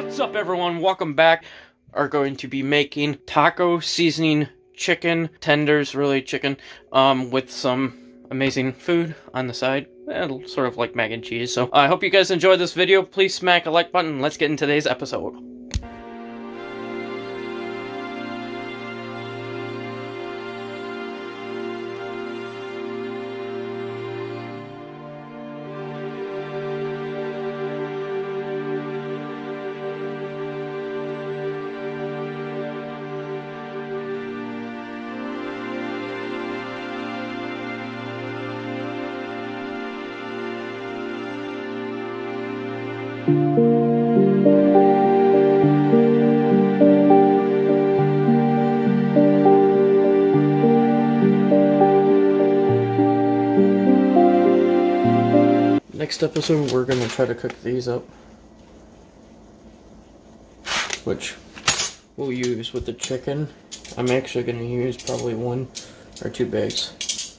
What's up, everyone? Welcome back. Are going to be making taco seasoning chicken tenders, really chicken, with some amazing food on the side. It'll sort of like mac and cheese. So I hope you guys enjoyed this video. Please smack a like button. Let's get into today's episode. Next episode, we're going to try to cook these up, which we'll use with the chicken. I'm actually going to use probably 1 or 2 bags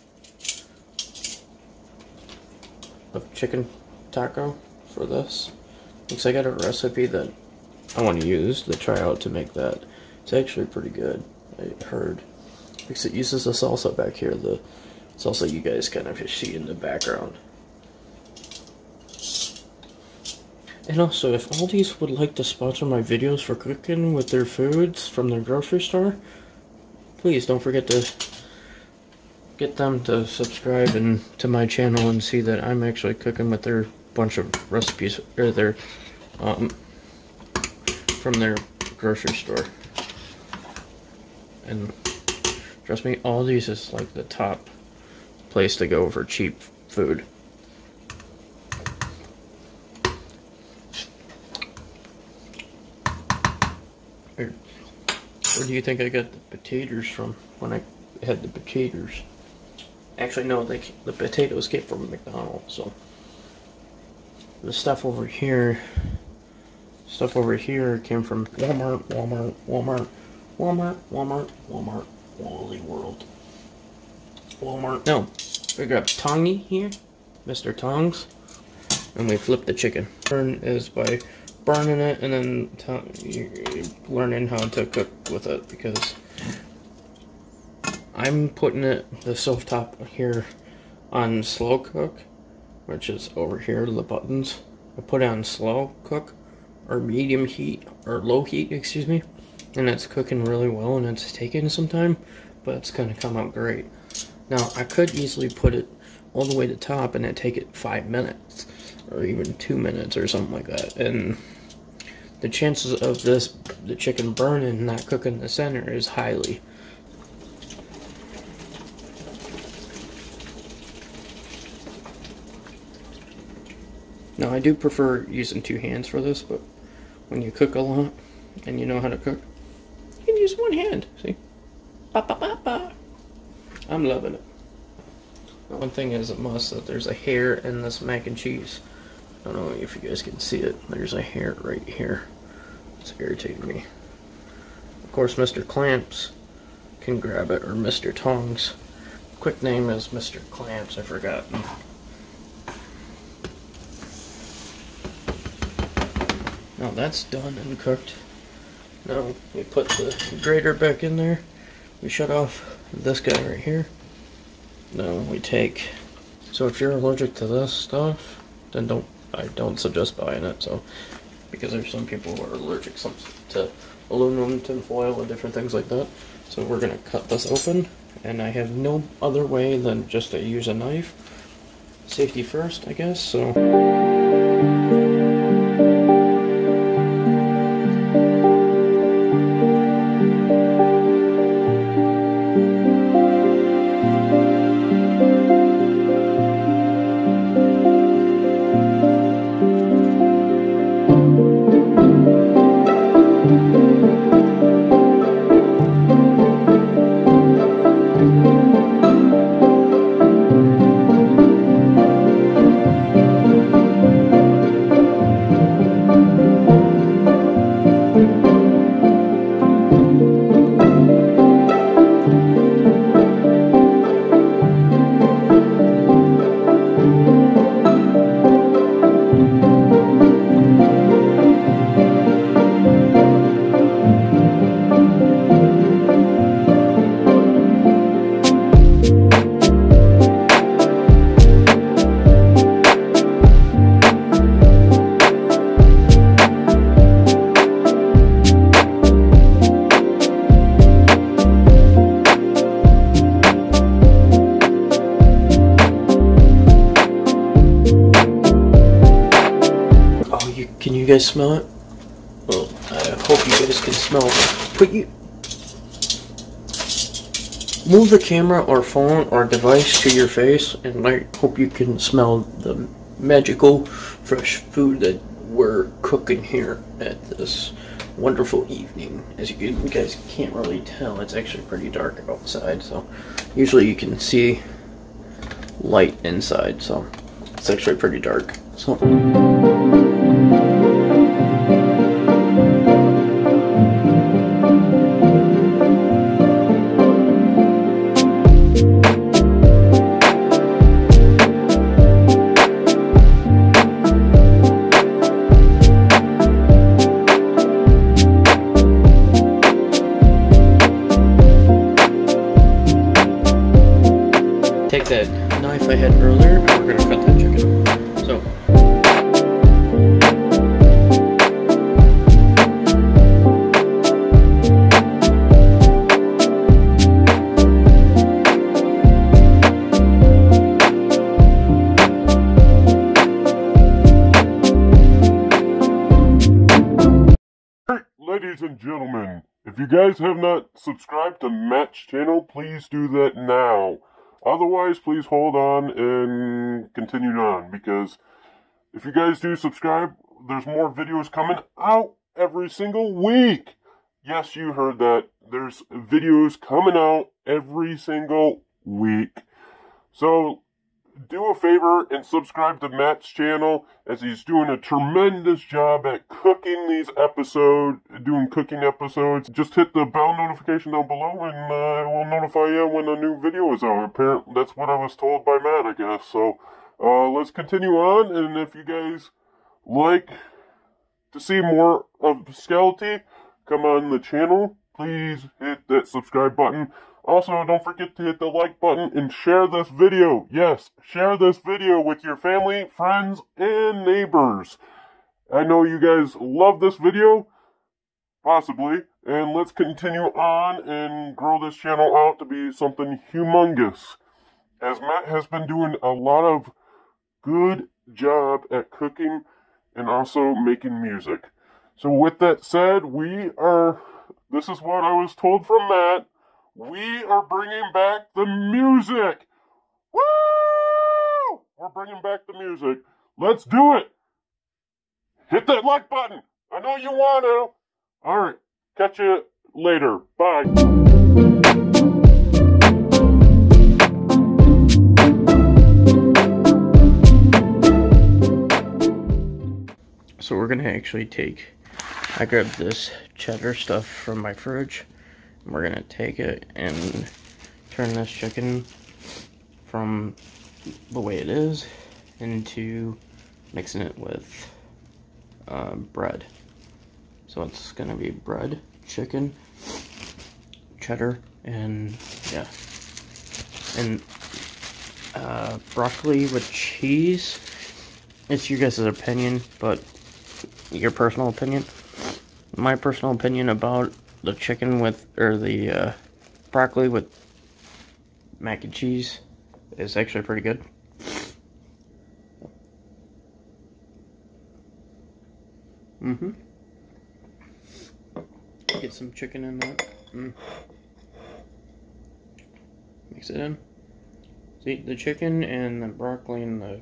of chicken taco for this, because I got a recipe that I want to use to try out to make that. It's actually pretty good, I heard, because it uses the salsa back here, the salsa you guys kind of see in the background. And also, if Aldi's would like to sponsor my videos for cooking with their foods from their grocery store, please don't forget to get them to subscribe and to my channel and see that I'm actually cooking with their bunch of recipes, or their from their grocery store. And trust me, Aldi's is like the top place to go for cheap food. Where do you think I got the potatoes from when I had the potatoes? Actually, no, the potatoes came from McDonald's, so. The stuff over here came from Walmart, Wally World. Walmart, no. We grabbed Tongy here, Mr. Tongs, and we flipped the chicken. Turn is by burning it and then learning how to cook with it, because I'm putting it, the stove top here, on slow cook, which is over here, the buttons. I put it on slow cook or medium heat or low heat, excuse me, and it's cooking really well and it's taking some time, but it's gonna come out great. Now I could easily put it all the way to top and it take it 5 minutes or even 2 minutes or something like that, and the chances of this, the chicken burning and not cooking the center, is highly. Now I do prefer using 2 hands for this, but when you cook a lot and you know how to cook, you can use 1 hand. See? Ba ba ba ba. I'm loving it. One thing is a must that there's a hair in this mac and cheese. I don't know if you guys can see it. There's a hair right here. It's irritating me. Of course, Mr. Clamps can grab it, or Mr. Tongs. Quick name is Mr. Clamps. I've forgotten. Now that's done and cooked. Now we put the grater back in there. We shut off this guy right here. Now we take, so if you're allergic to this stuff, then I don't suggest buying it, so, because there's some people who are allergic to aluminum, tin foil, and different things like that. So we're gonna cut this open, and I have no other way than just to use a knife. Safety first, I guess, so. Can you guys smell it? Well, I hope you guys can smell it. Put you... Move the camera or phone or device to your face, and I hope you can smell the magical fresh food that we're cooking here at this wonderful evening. As you guys can't really tell, it's actually pretty dark outside, so usually you can see light inside, so it's actually pretty dark. So take that knife I had earlier, and we're gonna cut that chicken. So. Hey, ladies and gentlemen, if you guys have not subscribed to Matt's channel, please do that now. Otherwise, please hold on and continue on, because if you guys do subscribe, there's more videos coming out every single week. Yes, you heard that. There's videos coming out every single week. So do a favor and subscribe to Matt's channel, as he's doing a tremendous job at cooking these episodes, doing cooking episodes. Just hit the bell notification down below, and I will notify you when a new video is out. Apparently, that's what I was told by Matt, I guess. So let's continue on, and if you guys like to see more of Skelete come on the channel, please hit that subscribe button. Also, don't forget to hit the like button and share this video. Yes, share this video with your family, friends, and neighbors. I know you guys love this video, possibly, and let's continue on and grow this channel out to be something humongous, as Matt has been doing a lot of good job at cooking and also making music. So with that said, this is what I was told from Matt. We are bringing back the music! Woo! We're bringing back the music. Let's do it! Hit that like button! I know you want to! Alright, catch you later. Bye! So we're going to actually I grabbed this cheddar stuff from my fridge. We're gonna take it and turn this chicken from the way it is into mixing it with bread. So it's gonna be bread, chicken, cheddar, and yeah, and broccoli with cheese. It's your guys' opinion, but your personal opinion. My personal opinion about the chicken with, or the broccoli with mac and cheese is actually pretty good. Get some chicken in that. Mix it in. See, the chicken and the broccoli and the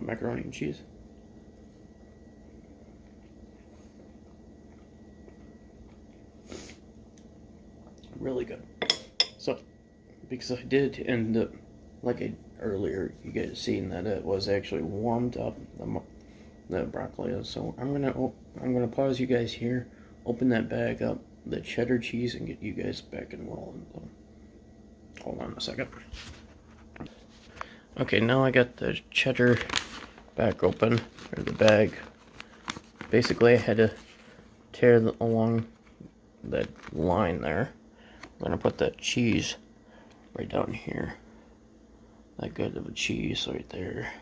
macaroni and cheese. Really good. So, because I did end up, like earlier, you guys seen that it was actually warmed up, the broccoli. So I'm gonna pause you guys here, open that bag up, the cheddar cheese, and get you guys back and rolling. Hold on a second. Okay, now I got the cheddar back open, or the bag. Basically, I had to tear along that line there. I'm gonna put that cheese right down here. That good of a cheese right there.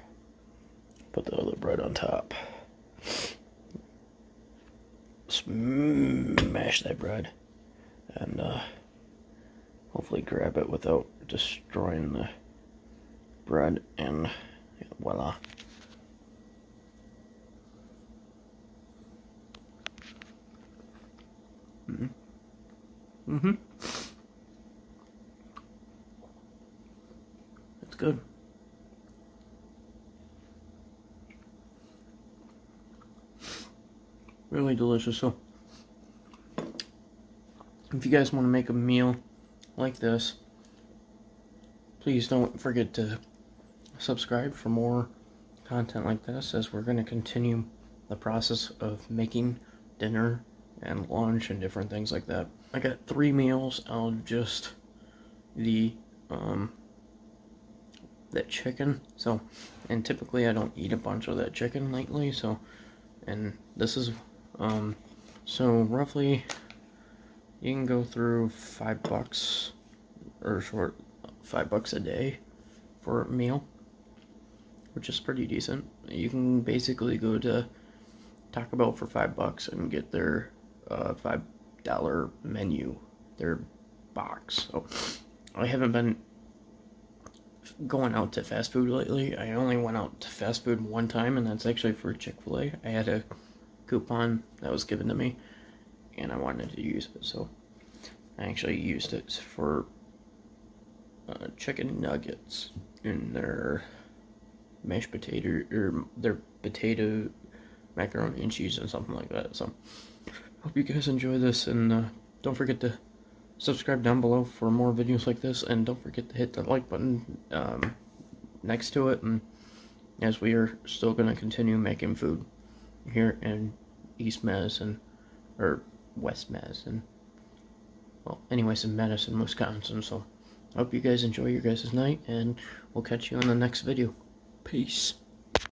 Put the other bread on top. Smash that bread, and hopefully grab it without destroying the bread. And voila. really delicious. So if you guys want to make a meal like this, please don't forget to subscribe for more content like this, as we're going to continue the process of making dinner and lunch and different things like that. I got 3 meals out of just the that chicken. So, and typically I don't eat a bunch of that chicken lately, so, and this is so roughly you can go through $5 or short $5 a day for a meal, which is pretty decent. You can basically go to Taco Bell for $5 and get their $5 menu, their box. So I haven't been going out to fast food lately. I only went out to fast food one time, and that's actually for Chick-fil-A. I had a coupon that was given to me, and I wanted to use it, so I actually used it for chicken nuggets and their mashed potato, or their potato macaroni and cheese and something like that. So hope you guys enjoy this, and don't forget to subscribe down below for more videos like this, and don't forget to hit the like button next to it, and as we are still going to continue making food here in East Madison, or West Madison, well, anyways, in Madison, Wisconsin. So I hope you guys enjoy your guys' night, and we'll catch you in the next video. Peace.